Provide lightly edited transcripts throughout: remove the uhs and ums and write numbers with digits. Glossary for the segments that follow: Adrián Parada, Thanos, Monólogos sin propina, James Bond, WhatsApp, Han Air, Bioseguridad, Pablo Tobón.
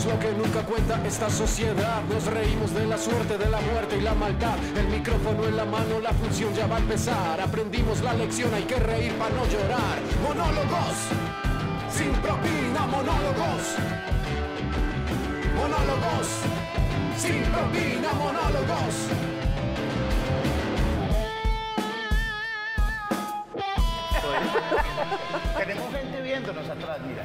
Somos lo que nunca cuenta esta sociedad. Nos reímos de la suerte, de la muerte y la maldad. El micrófono en la mano, la función ya va a empezar. Aprendimos la lección, hay que reír para no llorar. Monólogos sin propina, monólogos. Monólogos sin propina, monólogos. Tenemos gente viéndonos atrás, mira.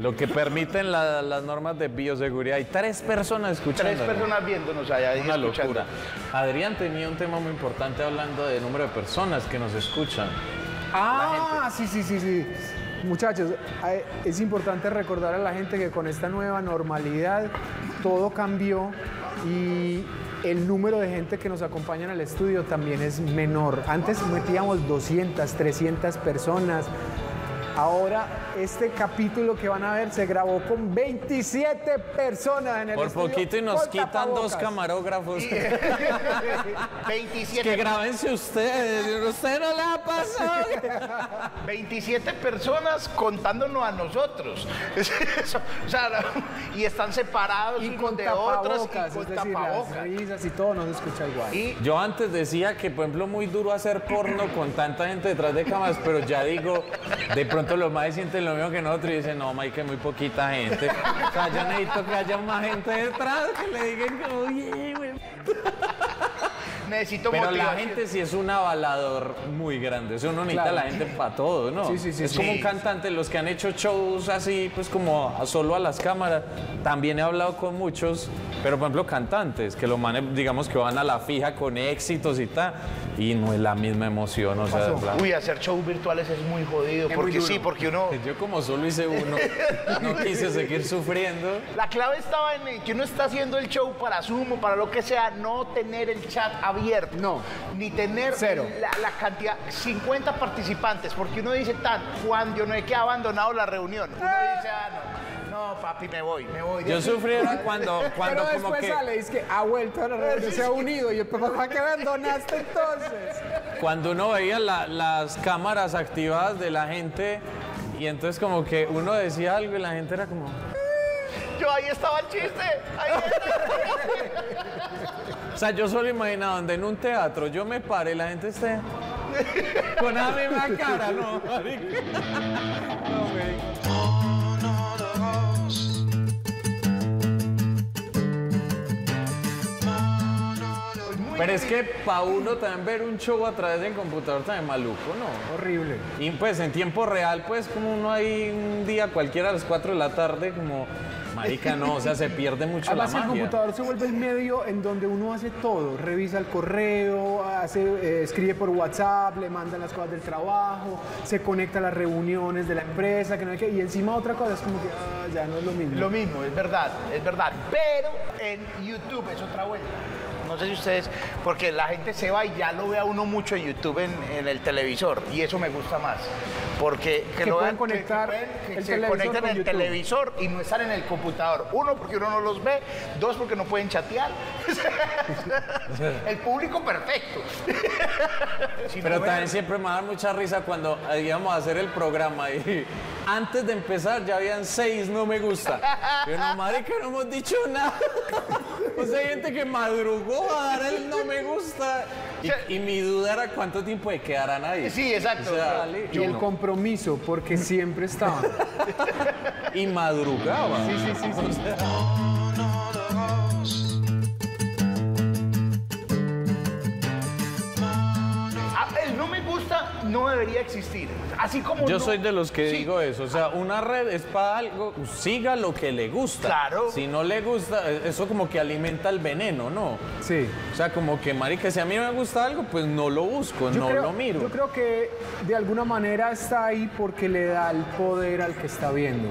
Lo que permiten las normas de bioseguridad. Hay 3 personas escuchando. 3 personas viéndonos allá. Una locura. Adrián tenía un tema muy importante hablando del número de personas que nos escuchan. Ah, sí. Muchachos, es importante recordar a la gente que con esta nueva normalidad todo cambió y el número de gente que nos acompaña en el estudio también es menor. Antes metíamos 200, 300 personas. Ahora, este capítulo que van a ver se grabó con 27 personas en el estudio. Por poquito y nos quitan 2 camarógrafos. 27. Que grábense ustedes. Usted no le ha pasado. 27 personas contándonos a nosotros. O sea, y están separados unos de otros. Y con tapabocas. Las risas y todo no se escucha igual. Y yo antes decía que, por ejemplo, muy duro hacer porno con tanta gente detrás de cámaras, pero ya digo, de pronto los más sienten lo mismo que nosotros y dicen, no, Mike, hay muy poquita gente. O sea, yo necesito que haya más gente detrás, que le digan que, oye, güey. Necesito motivación. Pero la gente sí es un avalador muy grande. Eso uno necesita, claro, a la gente para todo, ¿no? Sí. Es como un cantante. Los que han hecho shows así, pues como solo a las cámaras. También he hablado con muchos, pero por ejemplo cantantes, que los manes, digamos, que van a la fija con éxitos y tal, y no es la misma emoción, o sea... Uy, hacer shows virtuales es muy jodido, es porque muy sí, porque uno... Yo como solo hice uno, no quise seguir sufriendo. La clave estaba en que uno está haciendo el show para Zoom o para lo que sea, no tener el chat abierto. No. Ni tener la cantidad, 50 participantes, porque uno dice, tan, Juan, yo no he quedado abandonado la reunión. Uno dice, no, papi, me voy. Yo sufriera cuando pero como que... sale, es que ha vuelto a la red, se ha unido, y el papá, ¿para qué abandonaste entonces? Cuando uno veía las cámaras activadas de la gente, y entonces como que uno decía algo y la gente era como... Yo, ahí estaba el chiste, ahí estaba. O sea, yo solo imaginaba donde en un teatro yo me pare y la gente esté con la misma cara, ¿no? Pero es que para uno también ver un show a través del computador también maluco, ¿no? Horrible. Y pues en tiempo real, pues como uno hay un día cualquiera a las 4 de la tarde, como... Marica, no, o sea, se pierde mucho. Además, la magia. El computador se vuelve el medio en donde uno hace todo. Revisa el correo, escribe por WhatsApp, le mandan las cosas del trabajo, se conecta a las reuniones de la empresa, que no hay que... Y encima otra cosa, es como que ya no es lo mismo. Lo mismo, es verdad. Pero en YouTube es otra vuelta. No sé si ustedes, porque la gente se va y ya lo ve a uno mucho en YouTube, en el televisor, y eso me gusta más. Porque que lo vean, conectar que se conectan en el televisor y no están en el computador. 1, porque uno no los ve. 2, porque no pueden chatear. El público perfecto. Si pero no también siempre me da mucha risa cuando íbamos a hacer el programa y antes de empezar ya habían 6 no me gusta. Pero no, marica, no hemos dicho nada. O sea, hay gente que madrugó a dar el no me gusta. Y mi duda era cuánto tiempo de quedarán ahí. Sí, exacto. O sea, dale, y el compromiso, porque siempre estaban. Y madrugaban. Sí. O sea. El no me gusta no debería existir. Así como yo no soy de los que digo eso. O sea, una red es para algo, siga lo que le gusta. Claro. Si no le gusta, eso como que alimenta el veneno, ¿no? Sí. O sea, como que, marica, si a mí me gusta algo, pues no lo busco, lo miro. Yo creo que de alguna manera está ahí porque le da el poder al que está viendo.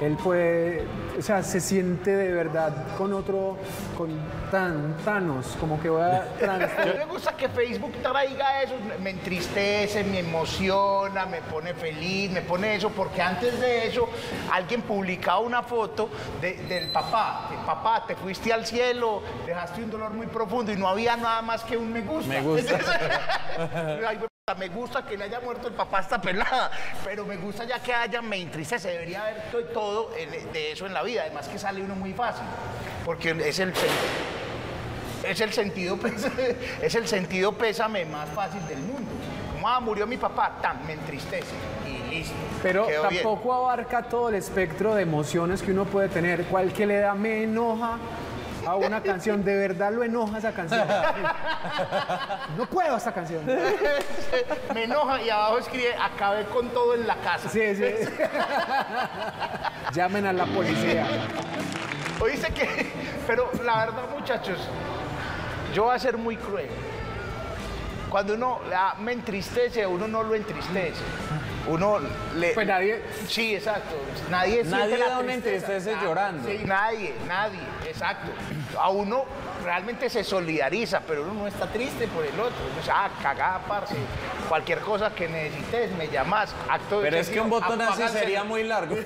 Él puede, o sea, se siente de verdad con otro, con Thanos, como que voy a... A mí me gusta que Facebook traiga eso, me entristece, me emociona, me pone feliz, me pone eso, porque antes de eso alguien publicaba una foto del papá, te fuiste al cielo, dejaste un dolor muy profundo y no había nada más que un me gusta. Me gusta. Me gusta que le haya muerto el papá a esta pelada, pero me gusta ya que haya, me entristece. Debería haber todo de eso en la vida. Además que sale uno muy fácil, porque es el sentido pésame más fácil del mundo. Como, ah, murió mi papá, tan, me entristece y listo. Pero tampoco bien abarca todo el espectro de emociones que uno puede tener. ¿Cuál que le da me enoja a una canción? ¿De verdad lo enoja esa canción? No puedo esta canción. Me enoja y abajo escribe, acabé con todo en la casa. Sí, sí. Llamen a la policía. Oíste que, pero la verdad, muchachos, yo voy a ser muy cruel. Cuando uno me entristece, uno no lo entristece. Uno le... Pues nadie... Sí, exacto. Nadie da una entristece llorando. Sí, nadie, exacto. A uno realmente se solidariza, pero uno no está triste por el otro. O sea, cagada, parce. Cualquier cosa que necesites, me llamas. Acto de... Pero es que un botón así sería muy largo.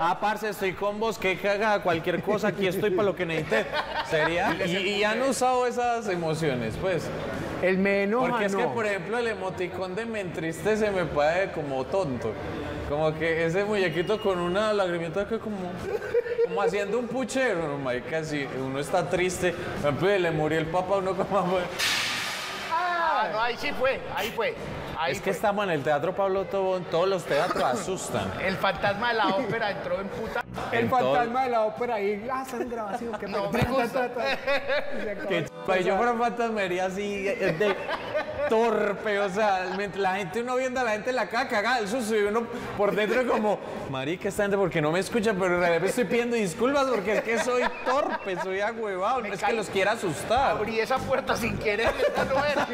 Ah, parce, estoy con vos, qué cagada, cualquier cosa, aquí estoy para lo que necesites. Sería... Y han usado esas emociones, pues. El me enoja, porque es que, por ejemplo, el emoticón de me entristece me parece como tonto. Como que ese muñequito con una lagrimita que como haciendo un puchero, no, marica, si uno está triste, por ejemplo, le murió el papá, uno como... Ah, no, ahí sí fue, ahí fue. Es que estamos en el Teatro Pablo Tobón, todos los teatros asustan. El fantasma de la ópera entró en puta. El fantasma de la ópera ahí, ah, se han grabado, que no me gusta. Que yo fuera fantasmería así, de torpe, o sea, la gente, uno viendo a la gente la cara cagada, el susto, y uno por dentro como, marica, esta gente porque no me escucha, pero en realidad estoy pidiendo disculpas porque es que soy torpe, soy agüevado, no es que los quiera asustar. Abrí esa puerta sin querer, esta no era.